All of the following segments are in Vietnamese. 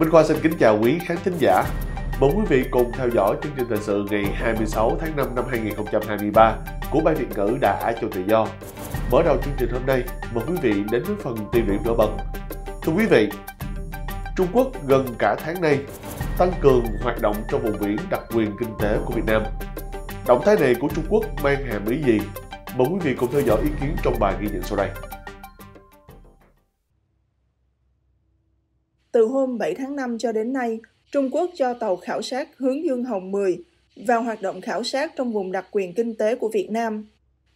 Minh Khoa xin kính chào quý khán thính giả. Mời quý vị cùng theo dõi chương trình thời sự ngày 26 tháng 5 năm 2023 của Ban Việt Ngữ Đài Á Châu Tự Do. Mở đầu chương trình hôm nay, mời quý vị đến với phần tiêu điểm nổi bật. Thưa quý vị, Trung Quốc gần cả tháng nay tăng cường hoạt động trong vùng biển đặc quyền kinh tế của Việt Nam. Động thái này của Trung Quốc mang hàm ý gì? Mời quý vị cùng theo dõi ý kiến trong bài ghi nhận sau đây. Từ hôm 7 tháng 5 cho đến nay, Trung Quốc cho tàu khảo sát Hướng Dương Hồng 10 vào hoạt động khảo sát trong vùng đặc quyền kinh tế của Việt Nam.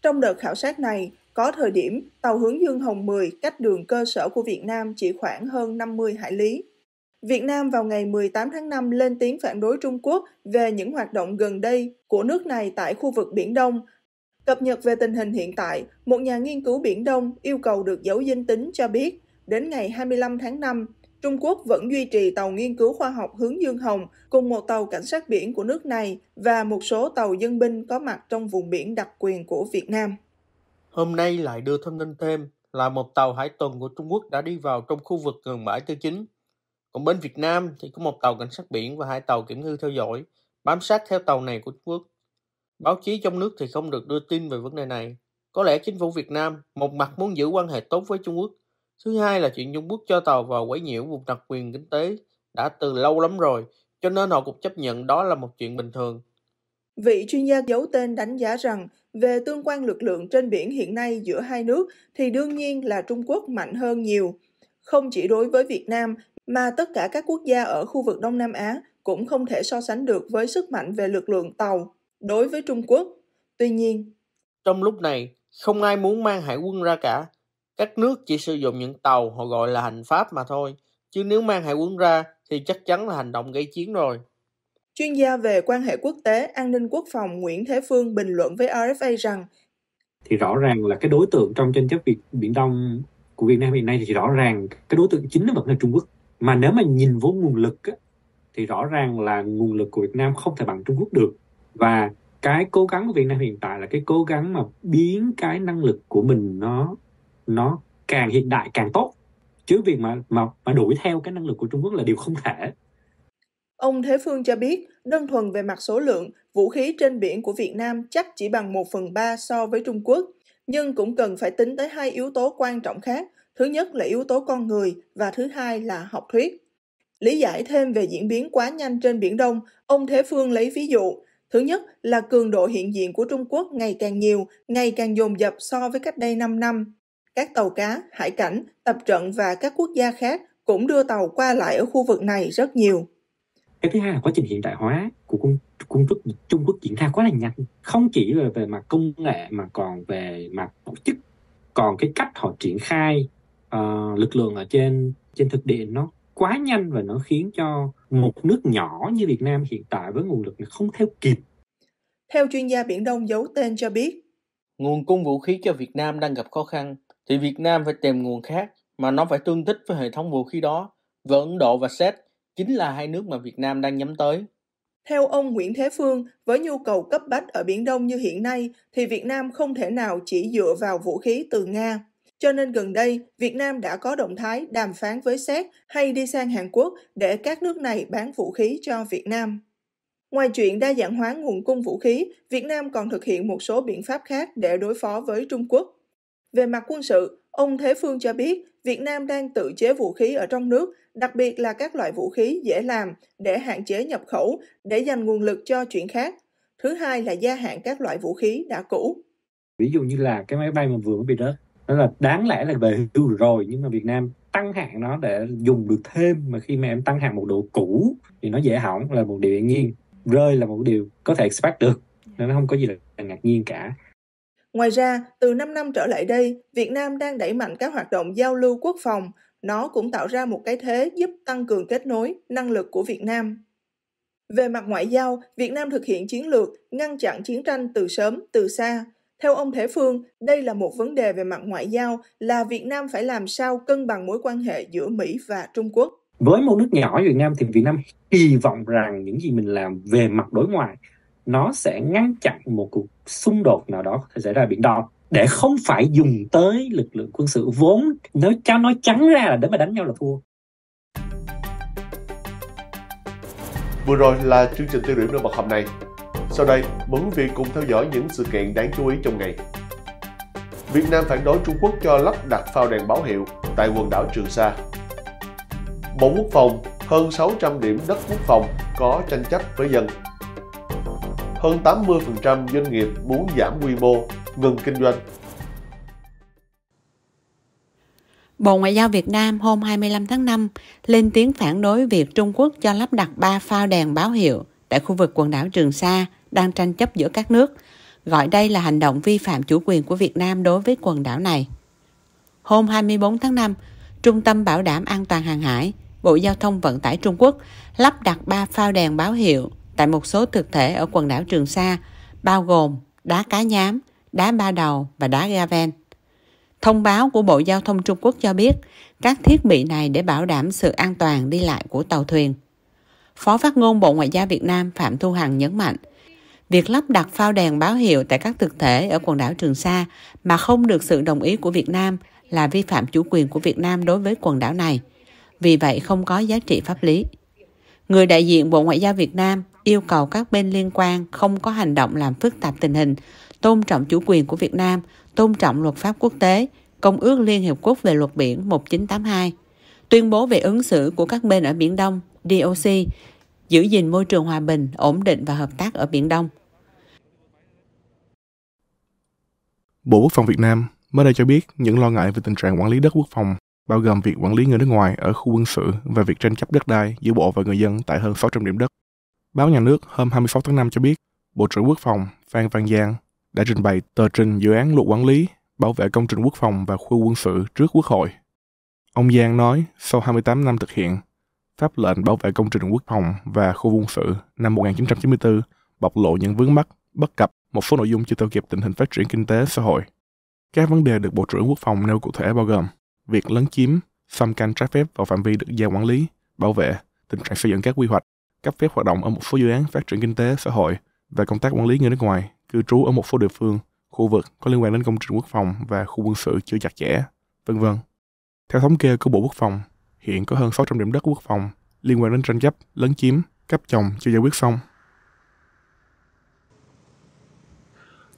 Trong đợt khảo sát này, có thời điểm tàu Hướng Dương Hồng 10 cách đường cơ sở của Việt Nam chỉ khoảng hơn 50 hải lý. Việt Nam vào ngày 18 tháng 5 lên tiếng phản đối Trung Quốc về những hoạt động gần đây của nước này tại khu vực Biển Đông. Cập nhật về tình hình hiện tại, một nhà nghiên cứu Biển Đông yêu cầu được giấu danh tính cho biết, đến ngày 25 tháng 5, Trung Quốc vẫn duy trì tàu nghiên cứu khoa học Hướng Dương Hồng cùng một tàu cảnh sát biển của nước này và một số tàu dân binh có mặt trong vùng biển đặc quyền của Việt Nam. Hôm nay lại đưa thông tin thêm là một tàu hải tuần của Trung Quốc đã đi vào trong khu vực gần bãi Tư Chính. Còn bên Việt Nam thì có một tàu cảnh sát biển và hai tàu kiểm ngư theo dõi, bám sát theo tàu này của Trung Quốc. Báo chí trong nước thì không được đưa tin về vấn đề này. Có lẽ chính phủ Việt Nam một mặt muốn giữ quan hệ tốt với Trung Quốc. Thứ hai là chuyện Trung Quốc cho tàu vào quấy nhiễu vùng đặc quyền kinh tế đã từ lâu lắm rồi, cho nên họ cũng chấp nhận đó là một chuyện bình thường. Vị chuyên gia giấu tên đánh giá rằng về tương quan lực lượng trên biển hiện nay giữa hai nước thì đương nhiên là Trung Quốc mạnh hơn nhiều. Không chỉ đối với Việt Nam mà tất cả các quốc gia ở khu vực Đông Nam Á cũng không thể so sánh được với sức mạnh về lực lượng tàu đối với Trung Quốc. Tuy nhiên, trong lúc này không ai muốn mang hải quân ra cả. Các nước chỉ sử dụng những tàu họ gọi là hành pháp mà thôi, chứ nếu mang hải quân ra thì chắc chắn là hành động gây chiến rồi. Chuyên gia về quan hệ quốc tế, an ninh quốc phòng Nguyễn Thế Phương bình luận với RFA rằng thì rõ ràng là cái đối tượng trong tranh chấp Biển Đông của Việt Nam hiện nay thì rõ ràng cái đối tượng chính là vẫn là Trung Quốc. Mà nếu mà nhìn vô nguồn lực thì rõ ràng là nguồn lực của Việt Nam không thể bằng Trung Quốc được. Và cái cố gắng của Việt Nam hiện tại là cái cố gắng mà biến cái năng lực của mình nó càng hiện đại càng tốt, chứ việc mà đuổi theo cái năng lực của Trung Quốc là điều không thể. Ông Thế Phương cho biết, đơn thuần về mặt số lượng, vũ khí trên biển của Việt Nam chắc chỉ bằng 1/3 so với Trung Quốc, nhưng cũng cần phải tính tới hai yếu tố quan trọng khác, thứ nhất là yếu tố con người và thứ hai là học thuyết. Lý giải thêm về diễn biến quá nhanh trên Biển Đông, ông Thế Phương lấy ví dụ, thứ nhất là cường độ hiện diện của Trung Quốc ngày càng nhiều, ngày càng dồn dập so với cách đây 5 năm. Các tàu cá, hải cảnh, tập trận và các quốc gia khác cũng đưa tàu qua lại ở khu vực này rất nhiều. Cái thứ hai là quá trình hiện đại hóa của Trung Quốc diễn ra quá là nhanh. Không chỉ là về mặt công nghệ mà còn về mặt tổ chức. Còn cái cách họ triển khai lực lượng ở trên thực địa nó quá nhanh và nó khiến cho một nước nhỏ như Việt Nam hiện tại với nguồn lực không theo kịp. Theo chuyên gia Biển Đông giấu tên cho biết, nguồn cung vũ khí cho Việt Nam đang gặp khó khăn, thì Việt Nam phải tìm nguồn khác mà nó phải tương thích với hệ thống vũ khí đó, và Ấn Độ và Séc chính là hai nước mà Việt Nam đang nhắm tới. Theo ông Nguyễn Thế Phương, với nhu cầu cấp bách ở Biển Đông như hiện nay, thì Việt Nam không thể nào chỉ dựa vào vũ khí từ Nga. Cho nên gần đây, Việt Nam đã có động thái đàm phán với Séc hay đi sang Hàn Quốc để các nước này bán vũ khí cho Việt Nam. Ngoài chuyện đa dạng hóa nguồn cung vũ khí, Việt Nam còn thực hiện một số biện pháp khác để đối phó với Trung Quốc. Về mặt quân sự, ông Thế Phương cho biết Việt Nam đang tự chế vũ khí ở trong nước, đặc biệt là các loại vũ khí dễ làm để hạn chế nhập khẩu, để dành nguồn lực cho chuyện khác. Thứ hai là gia hạn các loại vũ khí đã cũ. Ví dụ như là cái máy bay mà vừa mới bị rớt, đó là đáng lẽ là về hưu rồi, nhưng mà Việt Nam tăng hạn nó để dùng được thêm, mà khi mà em tăng hạn một độ cũ thì nó dễ hỏng là một điều hiển nhiên. Rơi là một điều có thể expect được, nên nó không có gì là ngạc nhiên cả. Ngoài ra, từ 5 năm trở lại đây, Việt Nam đang đẩy mạnh các hoạt động giao lưu quốc phòng. Nó cũng tạo ra một cái thế giúp tăng cường kết nối, năng lực của Việt Nam. Về mặt ngoại giao, Việt Nam thực hiện chiến lược ngăn chặn chiến tranh từ sớm, từ xa. Theo ông Thế Phương, đây là một vấn đề về mặt ngoại giao là Việt Nam phải làm sao cân bằng mối quan hệ giữa Mỹ và Trung Quốc. Với một nước nhỏ Việt Nam thì Việt Nam kỳ vọng rằng những gì mình làm về mặt đối ngoại nó sẽ ngăn chặn một cuộc xung đột nào đó có thể xảy ra ở Biển Đông, để không phải dùng tới lực lượng quân sự vốn nói trắng ra là để mà đánh nhau là thua. Vừa rồi là chương trình tiêu điểm nổi bật hôm nay. Sau đây, mời quý vị cùng theo dõi những sự kiện đáng chú ý trong ngày. Việt Nam phản đối Trung Quốc cho lắp đặt phao đèn báo hiệu tại quần đảo Trường Sa. Bộ Quốc phòng, hơn 600 điểm đất quốc phòng có tranh chấp với dân. Hơn 80% doanh nghiệp muốn giảm quy mô, ngừng kinh doanh. Bộ Ngoại giao Việt Nam hôm 25 tháng 5 lên tiếng phản đối việc Trung Quốc cho lắp đặt 3 phao đèn báo hiệu tại khu vực quần đảo Trường Sa đang tranh chấp giữa các nước, gọi đây là hành động vi phạm chủ quyền của Việt Nam đối với quần đảo này. Hôm 24 tháng 5, Trung tâm Bảo đảm An toàn Hàng hải, Bộ Giao thông Vận tải Trung Quốc lắp đặt 3 phao đèn báo hiệu tại một số thực thể ở quần đảo Trường Sa, bao gồm đá Cá Nhám, đá Ba Đầu và đá Ga Ven. Thông báo của Bộ Giao thông Trung Quốc cho biết các thiết bị này để bảo đảm sự an toàn đi lại của tàu thuyền. Phó phát ngôn Bộ Ngoại giao Việt Nam Phạm Thu Hằng nhấn mạnh, việc lắp đặt phao đèn báo hiệu tại các thực thể ở quần đảo Trường Sa mà không được sự đồng ý của Việt Nam là vi phạm chủ quyền của Việt Nam đối với quần đảo này, vì vậy không có giá trị pháp lý. Người đại diện Bộ Ngoại giao Việt Nam yêu cầu các bên liên quan không có hành động làm phức tạp tình hình, tôn trọng chủ quyền của Việt Nam, tôn trọng luật pháp quốc tế, Công ước Liên Hiệp Quốc về luật biển 1982, tuyên bố về ứng xử của các bên ở Biển Đông, DOC, giữ gìn môi trường hòa bình, ổn định và hợp tác ở Biển Đông. Bộ Quốc phòng Việt Nam mới đây cho biết những lo ngại về tình trạng quản lý đất quốc phòng, bao gồm việc quản lý người nước ngoài ở khu quân sự và việc tranh chấp đất đai giữa bộ và người dân tại hơn 600 điểm đất. Báo Nhà nước hôm 26 tháng 5 cho biết, Bộ trưởng Quốc phòng Phan Văn Giang đã trình bày tờ trình dự án luật quản lý, bảo vệ công trình quốc phòng và khu quân sự trước Quốc hội. Ông Giang nói, sau 28 năm thực hiện, pháp lệnh bảo vệ công trình quốc phòng và khu quân sự năm 1994 bộc lộ những vướng mắc, bất cập, một số nội dung chưa theo kịp tình hình phát triển kinh tế xã hội. Các vấn đề được Bộ trưởng Quốc phòng nêu cụ thể bao gồm việc lấn chiếm, xâm canh trái phép vào phạm vi được giao quản lý, bảo vệ, tình trạng xây dựng các quy hoạch, cấp phép hoạt động ở một số dự án phát triển kinh tế xã hội và công tác quản lý người nước ngoài cư trú ở một số địa phương, khu vực có liên quan đến công trình quốc phòng và khu quân sự chưa chặt chẽ, vân vân. Theo thống kê của Bộ Quốc phòng, hiện có hơn 600 điểm đất quốc phòng liên quan đến tranh chấp, lấn chiếm, cấp chồng chưa giải quyết xong.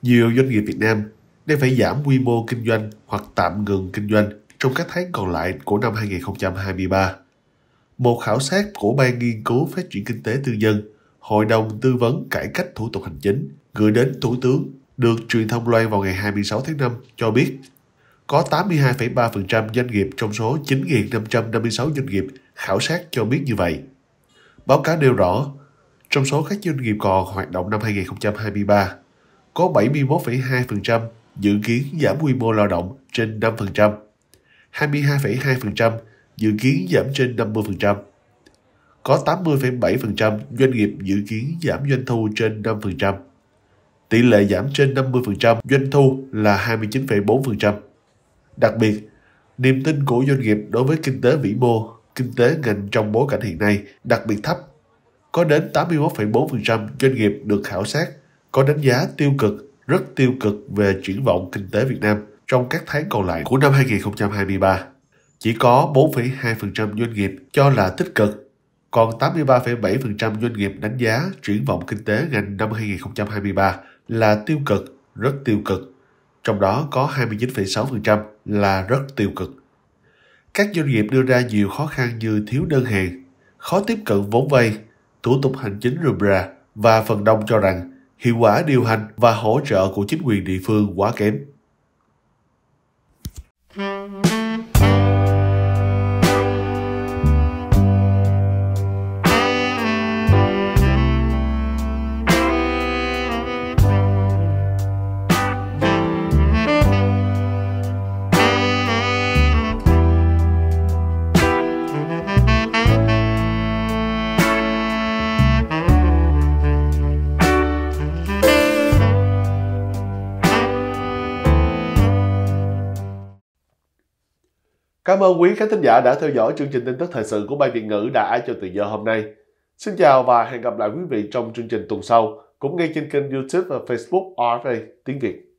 Nhiều doanh nghiệp Việt Nam đang phải giảm quy mô kinh doanh hoặc tạm ngừng kinh doanh trong các tháng còn lại của năm 2023. Một khảo sát của Ban Nghiên cứu Phát triển Kinh tế Tư nhân, Hội đồng Tư vấn Cải cách Thủ tục Hành chính gửi đến Thủ tướng được truyền thông loan vào ngày 26 tháng 5 cho biết có 82,3% doanh nghiệp trong số 9.556 doanh nghiệp khảo sát cho biết như vậy. Báo cáo nêu rõ, trong số các doanh nghiệp còn hoạt động năm 2023, có 71,2% dự kiến giảm quy mô lao động trên 5%, 22,2% dự kiến giảm trên 50%. Có 80,7% doanh nghiệp dự kiến giảm doanh thu trên 5%. Tỷ lệ giảm trên 50% doanh thu là 29,4%. Đặc biệt, niềm tin của doanh nghiệp đối với kinh tế vĩ mô, kinh tế ngành trong bối cảnh hiện nay đặc biệt thấp. Có đến 81,4% doanh nghiệp được khảo sát có đánh giá tiêu cực, rất tiêu cực về triển vọng kinh tế Việt Nam trong các tháng còn lại của năm 2023. Chỉ có 4,2% doanh nghiệp cho là tích cực, còn 83,7% doanh nghiệp đánh giá triển vọng kinh tế ngành năm 2023 là tiêu cực, rất tiêu cực. Trong đó có 29,6% là rất tiêu cực. Các doanh nghiệp đưa ra nhiều khó khăn như thiếu đơn hàng, khó tiếp cận vốn vay, thủ tục hành chính rườm rà và phần đông cho rằng hiệu quả điều hành và hỗ trợ của chính quyền địa phương quá kém. Cảm ơn quý khán thính giả đã theo dõi chương trình tin tức thời sự của Ban Việt Ngữ Đài Á Châu Tự Do hôm nay. Xin chào và hẹn gặp lại quý vị trong chương trình tuần sau, cũng ngay trên kênh YouTube và Facebook RFA Tiếng Việt.